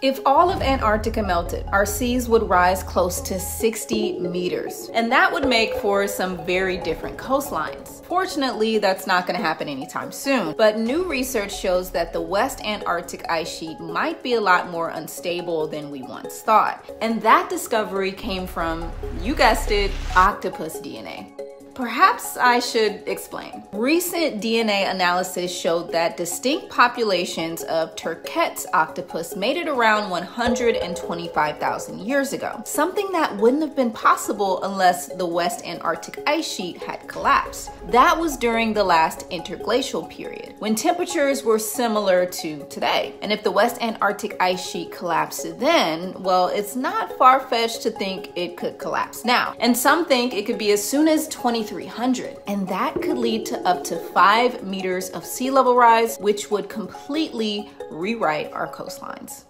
If all of Antarctica melted, our seas would rise close to 60 meters, and that would make for some very different coastlines. Fortunately, that's not going to happen anytime soon, but new research shows that the West Antarctic ice sheet might be a lot more unstable than we once thought. And that discovery came from, you guessed it, octopus DNA. Perhaps I should explain. Recent DNA analysis showed that distinct populations of Turquette's octopus made it around 125,000 years ago, something that wouldn't have been possible unless the West Antarctic ice sheet had collapsed. That was during the last interglacial period, when temperatures were similar to today. And if the West Antarctic ice sheet collapsed then, well, it's not far-fetched to think it could collapse now. And some think it could be as soon as 2300, and that could lead to up to 5 meters of sea level rise, which would completely rewrite our coastlines.